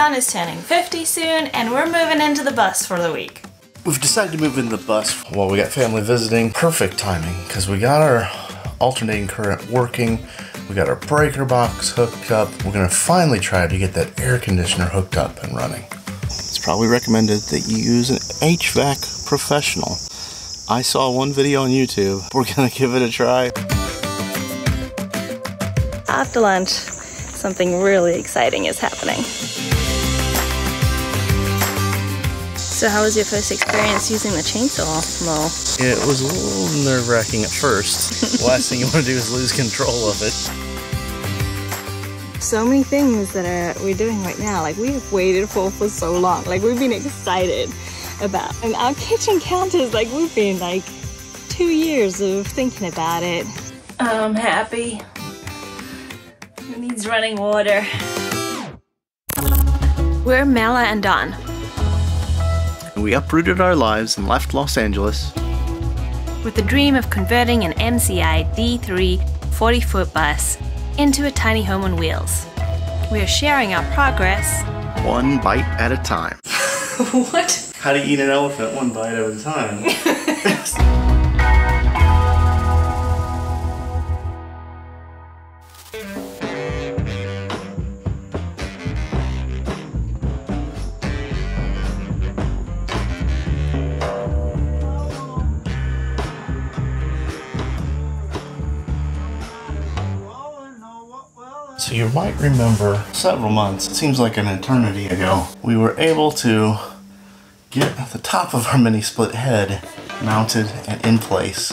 Don is turning 50 soon and we're moving into the bus for the week. We've decided to move in the bus while we got family visiting. Perfect timing, because we got our alternating current working. We got our breaker box hooked up. We're gonna finally try to get that air conditioner hooked up and running. It's probably recommended that you use an HVAC professional. I saw one video on YouTube. We're gonna give it a try. After lunch, something really exciting is happening. So how was your first experience using the chainsaw, Mo? It was a little nerve-wracking at first. The last thing you want to do is lose control of it. So many things that we're doing right now, like we've waited for so long, like we've been excited about. And our kitchen counters, like we've been like 2 years of thinking about it. I'm happy. It needs running water. We're Mela and Don. We uprooted our lives and left Los Angeles with the dream of converting an MCI D3 40-foot bus into a tiny home on wheels. We are sharing our progress one bite at a time. What? How to eat an elephant one bite at a time. So you might remember several months, it seems like an eternity ago, we were able to get the top of our mini split head mounted and in place.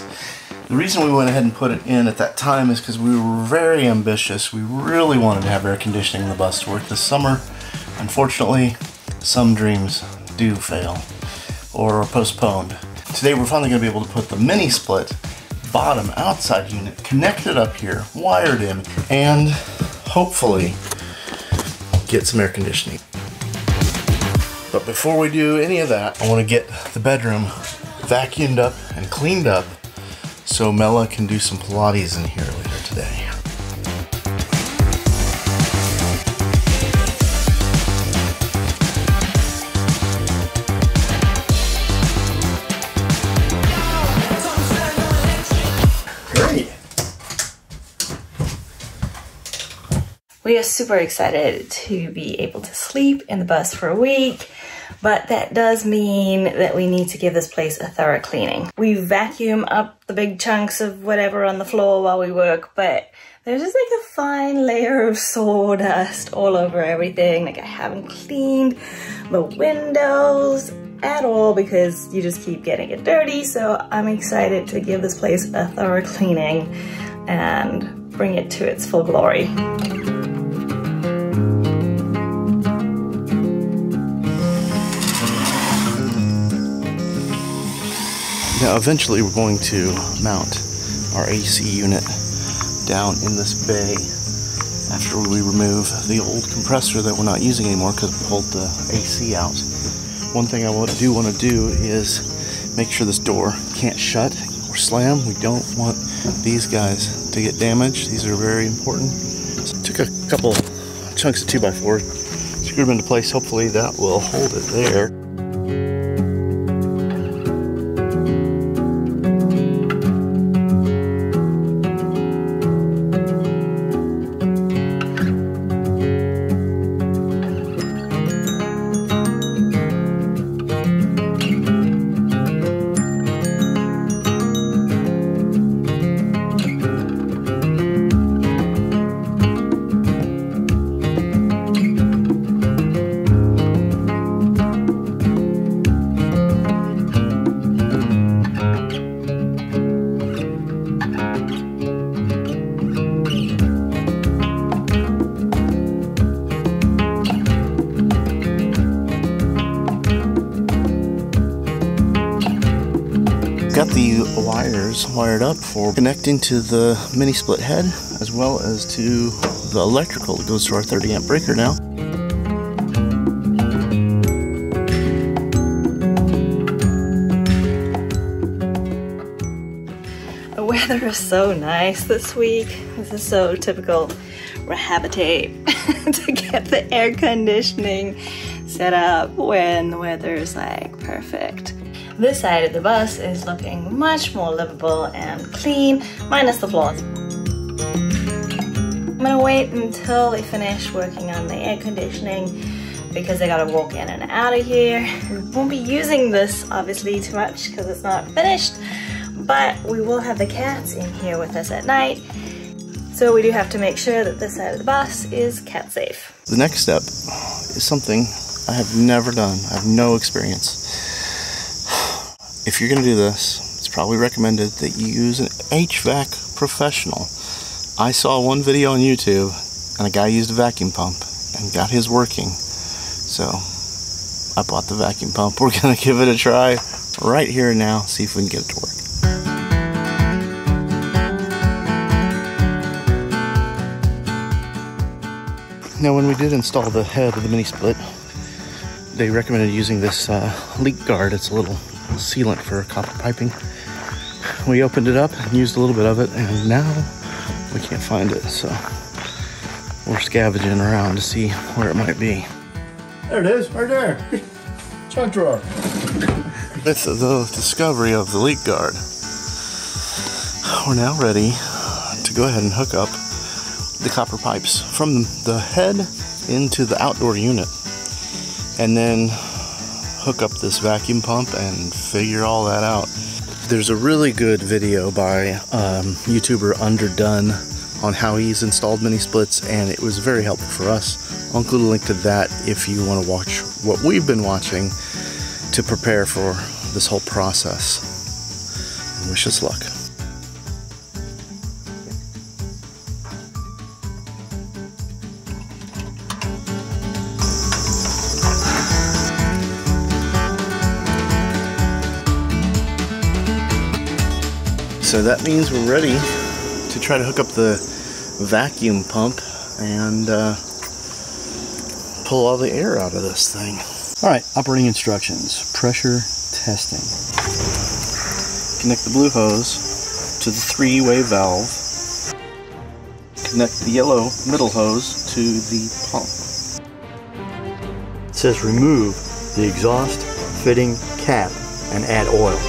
The reason we went ahead and put it in at that time is because we were very ambitious. We really wanted to have air conditioning in the bus to work this summer. Unfortunately, some dreams do fail or are postponed. Today we're finally going to be able to put the mini split bottom outside unit connected up here, wired in, and hopefully get some air conditioning. But before we do any of that, I want to get the bedroom vacuumed up and cleaned up so Mela can do some Pilates in here later today. We are super excited to be able to sleep in the bus for a week, but that does mean that we need to give this place a thorough cleaning. We vacuum up the big chunks of whatever on the floor while we work, but there's just like a fine layer of sawdust all over everything. Like I haven't cleaned the windows at all because you just keep getting it dirty. So I'm excited to give this place a thorough cleaning and bring it to its full glory. Now eventually we're going to mount our AC unit down in this bay after we remove the old compressor that we're not using anymore because we pulled the AC out. One thing I do want to do is make sure this door can't shut or slam. We don't want these guys to get damaged. These are very important. So I took a couple chunks of 2x4, screwed them into place. Hopefully that will hold it there. Got the wires wired up for connecting to the mini split head as well as to the electrical that goes to our 30-amp breaker now. The weather is so nice this week. This is so typical Rehabit8 to get the air conditioning set up when the weather's like perfect. This side of the bus is looking much more livable and clean, minus the flaws. I'm gonna wait until they finish working on the air conditioning because I gotta walk in and out of here. We won't be using this obviously too much because it's not finished, but we will have the cats in here with us at night. So we do have to make sure that this side of the bus is cat safe. The next step is something I have never done. I have no experience. If you're gonna do this, it's probably recommended that you use an HVAC professional. I saw one video on YouTube and a guy used a vacuum pump and got his working. So I bought the vacuum pump. We're gonna give it a try right here and now, see if we can get it to work. Now when we did install the head of the mini split, they recommended using this leak guard. It's a little sealant for copper piping. We opened it up and used a little bit of it, and now we can't find it, so we're scavenging around to see where it might be. There it is, right there. Junk drawer. With the discovery of the leak guard, we're now ready to go ahead and hook up the copper pipes from the head into the outdoor unit, and then hook up this vacuum pump and figure all that out. There's a really good video by YouTuber UnderDunn on how he's installed mini splits, and it was very helpful for us. I'll include a link to that if you want to watch what we've been watching to prepare for this whole process. And wish us luck. So that means we're ready to try to hook up the vacuum pump and pull all the air out of this thing. All right, operating instructions, pressure testing. Connect the blue hose to the three-way valve. Connect the yellow middle hose to the pump. It says remove the exhaust fitting cap and add oil.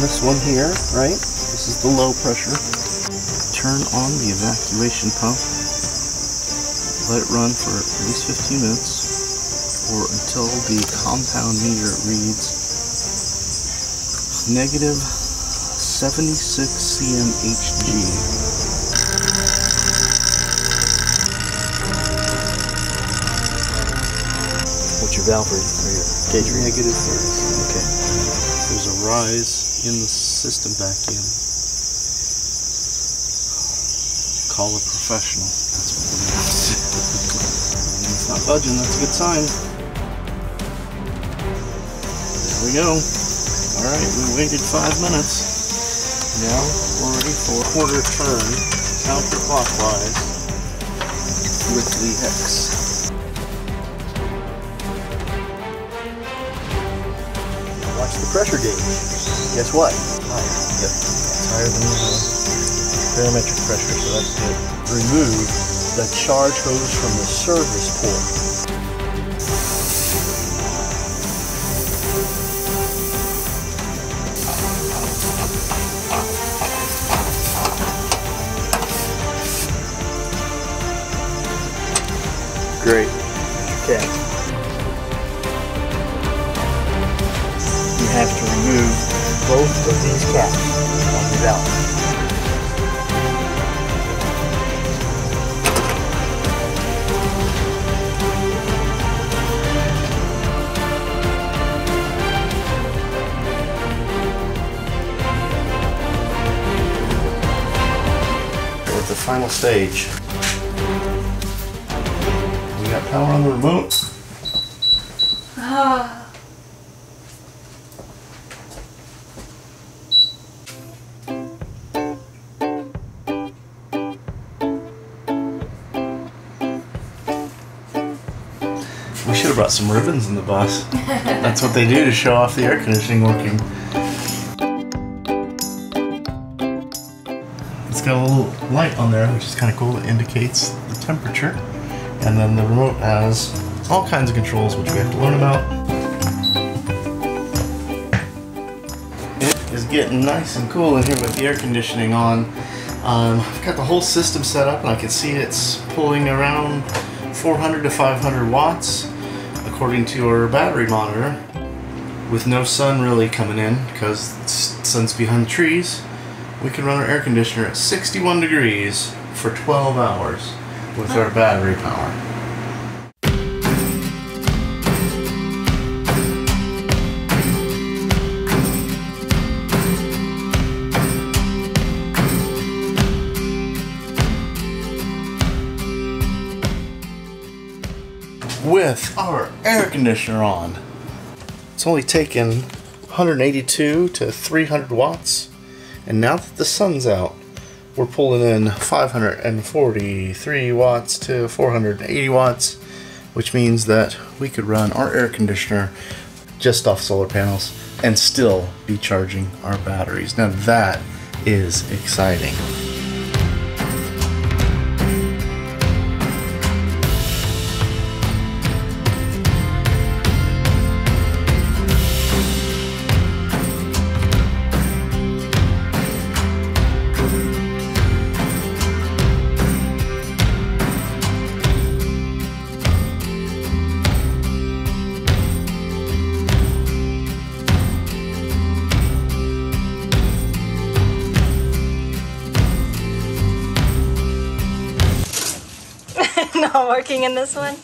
This one here, right? This is the low pressure. Turn on the evacuation pump. Let it run for at least 15 minutes or until the compound meter reads negative 76 cmhg. What's your valve reading? Gauge reading? Negative 30. Okay. There's a rise in the system vacuum. Call a professional. That's what we're going to do. It's not budging. That's a good sign. There we go. All right, we waited 5 minutes. Now we're ready for a quarter turn counterclockwise with the hex. The pressure gauge. Guess what? Higher. Yep. It's higher than the barometric pressure, so that's good. Remove the charge hose from the service port. Great. There's your cat. Have to remove both of these caps on the valve. We're at the final stage. We got power on the remote. brought some ribbons in the bus. That's what they do to show off the air conditioning working. It's got a little light on there, which is kind of cool. It indicates the temperature. And then the remote has all kinds of controls, which we have to learn about. It's getting nice and cool in here with the air conditioning on. I've got the whole system set up, and I can see it's pulling around 400 to 500 watts according to our battery monitor, with no sun really coming in because the sun's behind the trees. We can run our air conditioner at 61 degrees for 12 hours with our battery power. With our air conditioner on, it's only taken 182 to 300 watts, and now that the sun's out, we're pulling in 543 watts to 480 watts, which means that we could run our air conditioner just off solar panels and still be charging our batteries. Now that is exciting. Not working in this one.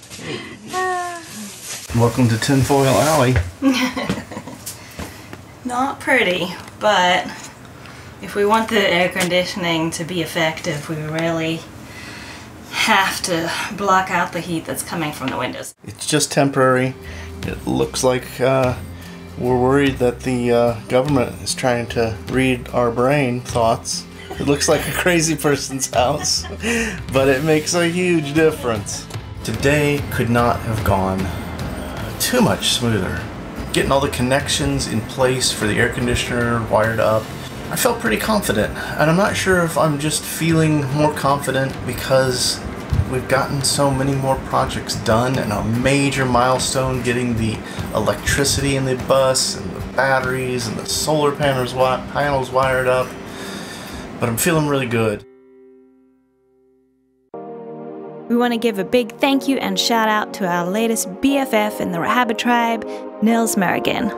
Welcome to Tinfoil Alley. Not pretty, but if we want the air conditioning to be effective, we really have to block out the heat that's coming from the windows. It's just temporary. It looks like we're worried that the government is trying to read our brain thoughts. It looks like a crazy person's house, but it makes a huge difference. Today could not have gone too much smoother. Getting all the connections in place for the air conditioner wired up, I felt pretty confident. And I'm not sure if I'm just feeling more confident because we've gotten so many more projects done, and a major milestone getting the electricity in the bus and the batteries and the solar panels wired up. But I'm feeling really good. We want to give a big thank you and shout out to our latest BFF in the Rehabit tribe, Nils Merrigan.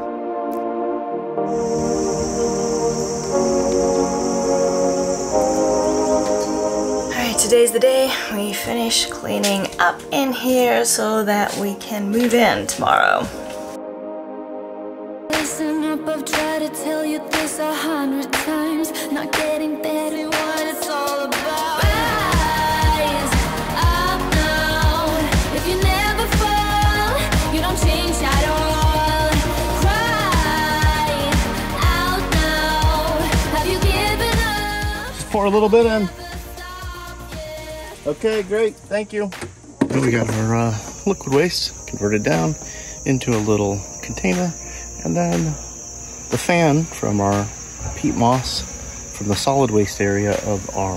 Alright, today's the day. We finish cleaning up in here so that we can move in tomorrow. Listen up, I've tried to tell you this 100 times. Not getting better, what it's all about. Rise up now. If you never fall, you don't change at all. Cry out now. Have you given up? Just pour a little bit in. Okay, great, thank you. Then we got our liquid waste converted down into a little container. And then the fan from our peat moss from the solid waste area of our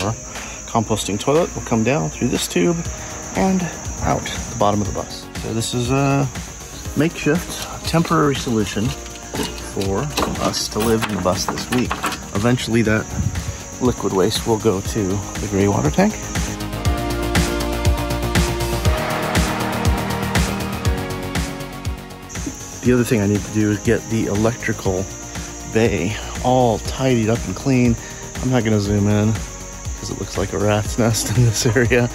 composting toilet will come down through this tube and out the bottom of the bus. So this is a makeshift temporary solution for us to live in the bus this week. Eventually that liquid waste will go to the gray water tank. The other thing I need to do is get the electrical bay all tidied up and clean. I'm not going to zoom in because it looks like a rat's nest in this area.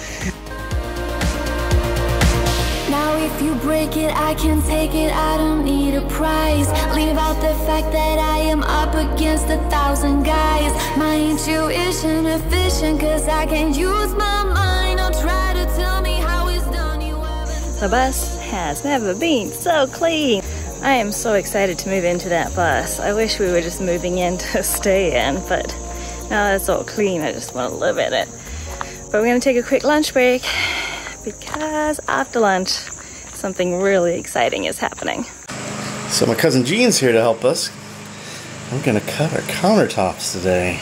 Now if you break it, I can take it. I don't need a prize. Leave out the fact that I am up against 1,000 guys. My intuition efficient because I can use my mind. I'll try to tell me how it's done. The bus has never been so clean. I am so excited to move into that bus. I wish we were just moving in to stay in, but now that it's all clean, I just want to live in it. But we're going to take a quick lunch break because after lunch, it's something really exciting is happening. So my cousin Jean's here to help us. We're gonna cut our countertops today.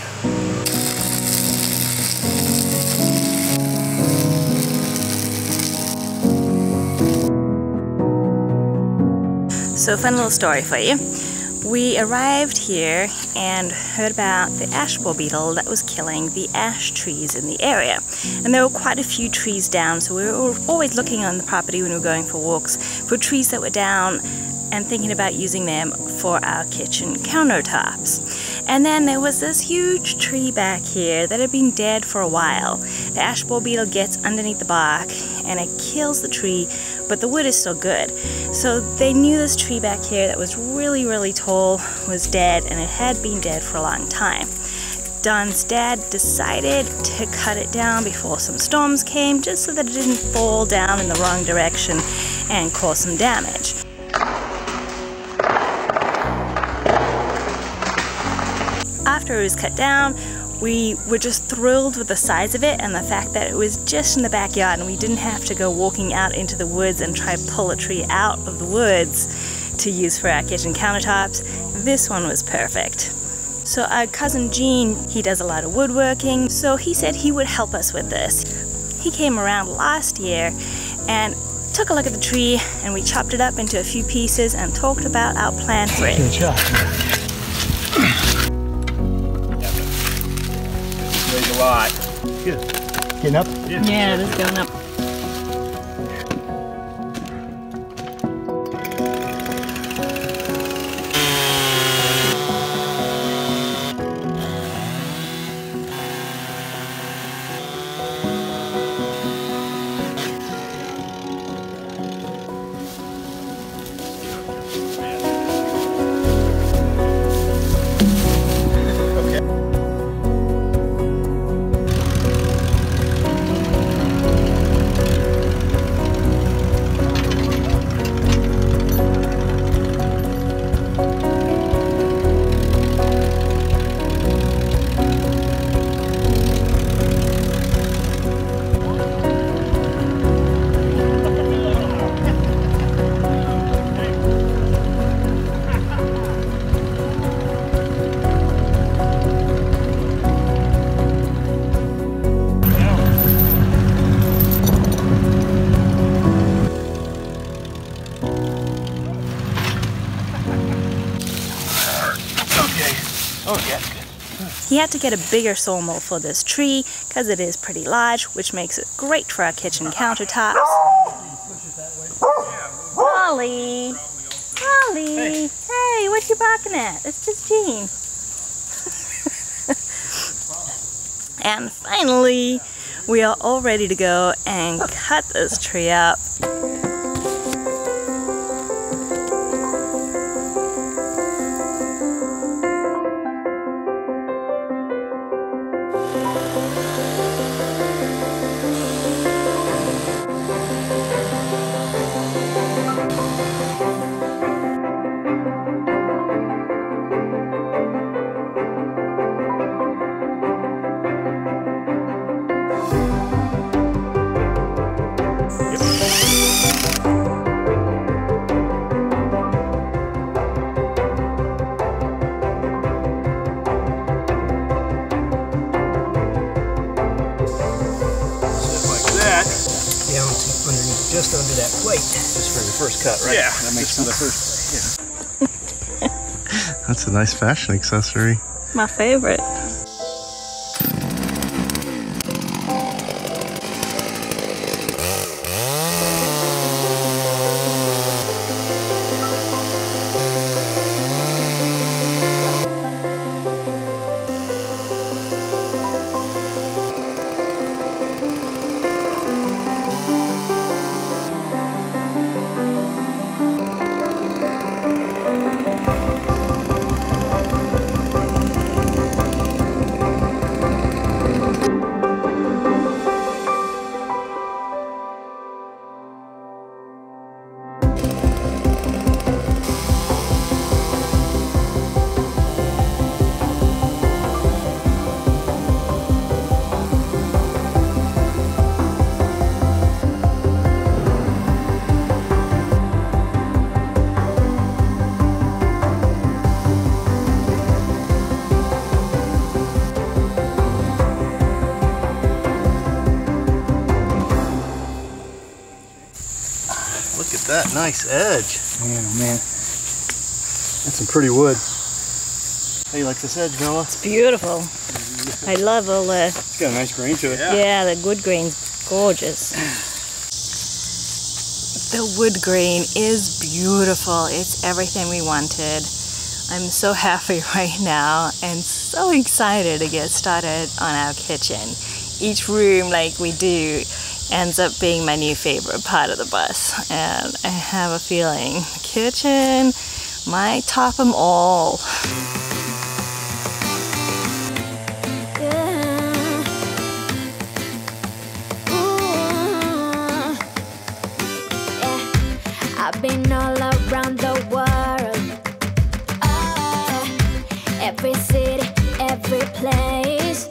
So fun little story for you. We arrived here and heard about the ash borer beetle that was killing the ash trees in the area. And there were quite a few trees down, so we were always looking on the property when we were going for walks for trees that were down and thinking about using them for our kitchen countertops. And then there was this huge tree back here that had been dead for a while. The ash borer beetle gets underneath the bark and it kills the tree, but the wood is still good. So they knew this tree back here that was really, really tall was dead, and it had been dead for a long time. Don's dad decided to cut it down before some storms came, just so that it didn't fall down in the wrong direction and cause some damage. After it was cut down, we were just thrilled with the size of it and the fact that it was just in the backyard and we didn't have to go walking out into the woods and try to pull a tree out of the woods to use for our kitchen countertops. This one was perfect. So our cousin Gene, he does a lot of woodworking, so he said he would help us with this. He came around last year and took a look at the tree, and we chopped it up into a few pieces and talked about our plan for it. Good job. A lot. Good. Getting up? Yeah, this is going up. He had to get a bigger saw mill for this tree because it is pretty large, which makes it great for our kitchen countertops. Ollie! Ollie! Hey, what you barking at? It's just Gene. And finally, we are all ready to go and cut this tree up. Just under that plate. Just for your first cut, right? Yeah. That makes sense. For the first plate, yeah. That's a nice fashion accessory. My favorite. nice edge. Yeah, man. That's some pretty wood. How you like this edge, Mela? It's beautiful. I love all the... It's got a nice grain to it. Yeah, the wood grain's gorgeous. The wood grain is beautiful. It's everything we wanted. I'm so happy right now and so excited to get started on our kitchen. Each room, like we do, ends up being my new favorite part of the bus. And I have a feeling the kitchen might top them all. I've been all around the world, every city, every place,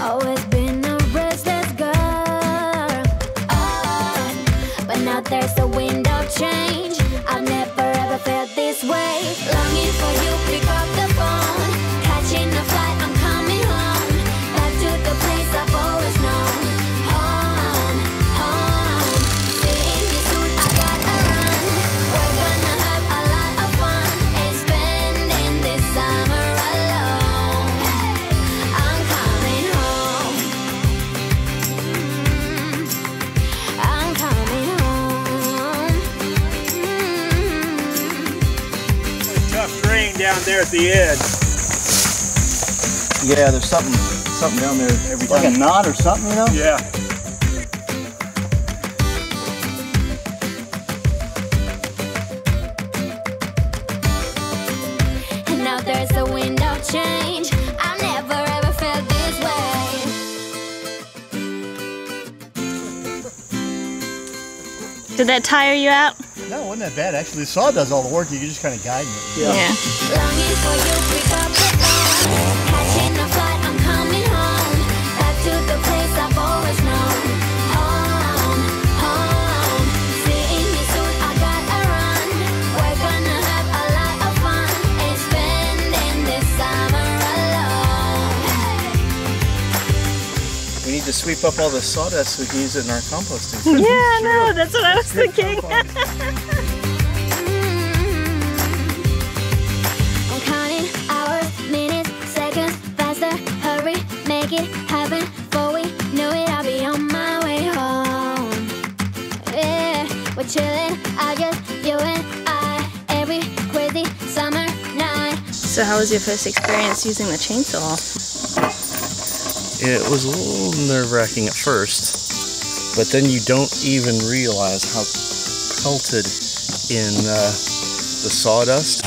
always been a restless girl, but now there's a wind of change, I've never ever felt this way, longing for you, pick up the phone, catching a flight, I'm coming home, back to the place I've always known. Down there at the edge. Yeah, there's something down there every time. Like a knot or something, you know? Yeah. And now there's a wind of change. I never ever felt this way. Did that tire you out? No, it wasn't that bad actually. The saw does all the work, you're just kind of guiding it. Yeah. I'm coming home, back to the place I've always known. Home, seeing you soon, I gotta run. We're gonna have a lot of fun and spending this summer alone. We need to sweep up all the sawdust so we can use it in our composting. Yeah, I know, that's what I was thinking. Heaven, for we knew it, I'll be on my way home. Yeah, we're chilling, I just, you and I, every crazy summer night. So how was your first experience using the chainsaw? It was a little nerve-wracking at first, but then you don't even realize how pelted in the sawdust.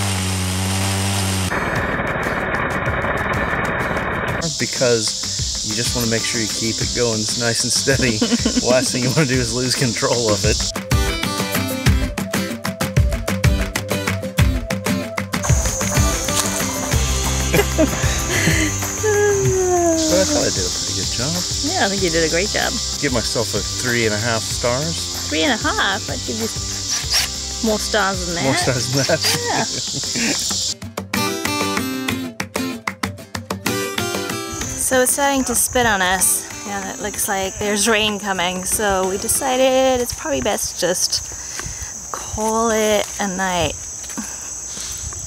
Because you just want to make sure you keep it going nice and steady. The last thing you want to do is lose control of it. But I thought I did a pretty good job. Yeah, I think you did a great job. Give myself a 3.5 stars. 3.5? I'd give you more stars than that. More stars than that? Yeah. So it's starting to spit on us, and it looks like there's rain coming, so we decided it's probably best to just call it a night.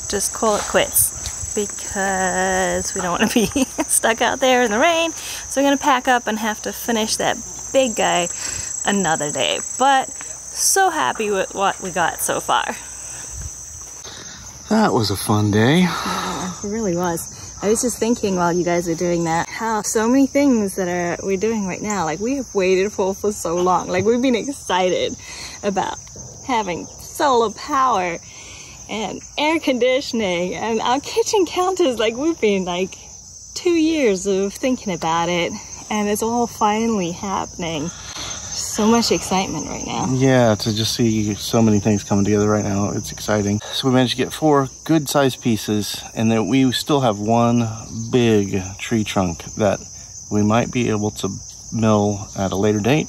Just call it quits, because we don't want to be stuck out there in the rain, so we're going to pack up and have to finish that big guy another day. But so happy with what we got so far. That was a fun day. Yeah, it really was. I was just thinking while you guys were doing that, how so many things that we're doing right now, like we have waited for so long. Like we've been excited about having solar power and air conditioning and our kitchen counters. Like we've been like 2 years of thinking about it, and it's all finally happening. So much excitement right now. Yeah, to just see so many things coming together right now, it's exciting. So we managed to get 4 good sized pieces, and then we still have one big tree trunk that we might be able to mill at a later date.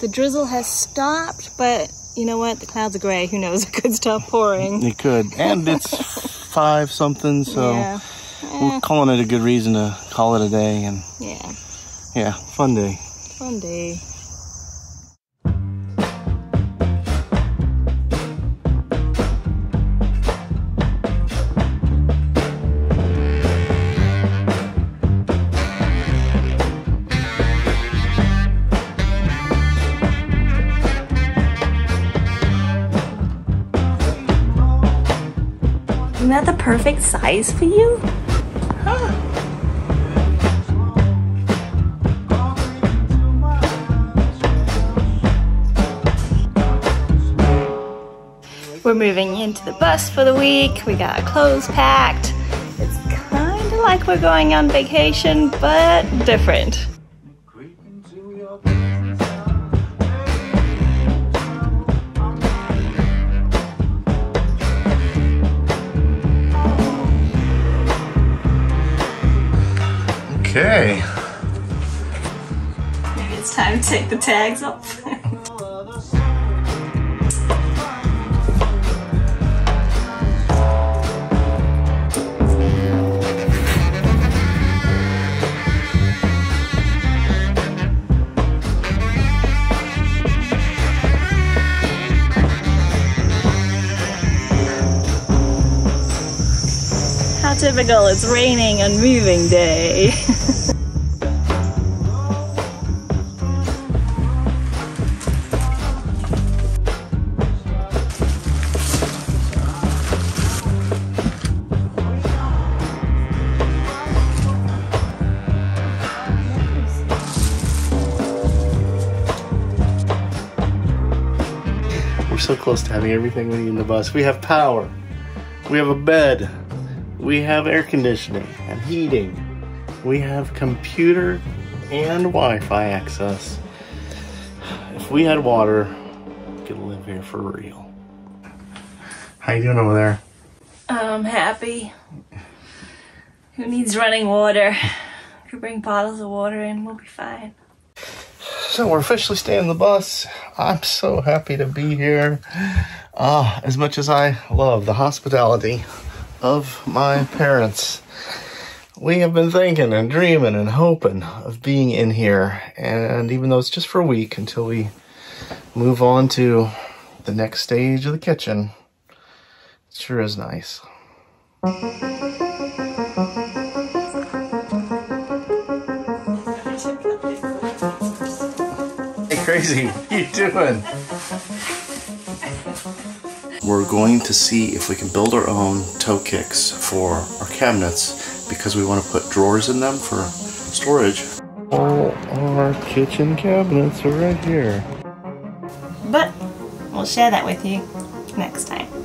The drizzle has stopped, but you know what? The clouds are gray. Who knows? It could stop pouring. It could. And it's 5 something, so yeah. We're calling it a good reason to call it a day. And yeah, fun day. Fun day. Isn't that the perfect size for you? Huh. We're moving into the bus for the week. We got our clothes packed. It's kind of like we're going on vacation, but different. Okay. Maybe it's time to take the tags off. How typical, it's raining on moving day. We're so close to having everything we need in the bus. We have power. We have a bed. We have air conditioning and heating. We have computer and Wi-Fi access. If we had water, we could live here for real. How you doing over there? I'm happy. Who needs running water? If you bring bottles of water in, we'll be fine. So we're officially staying in the bus. I'm so happy to be here. As much as I love the hospitality of my parents, we have been thinking and dreaming and hoping of being in here, and even though it's just for a week until we move on to the next stage of the kitchen, it sure is nice. Hey Crazy, what are you doing? We're going to see if we can build our own toe kicks for our cabinets because we want to put drawers in them for storage. All our kitchen cabinets are right here. But we'll share that with you next time.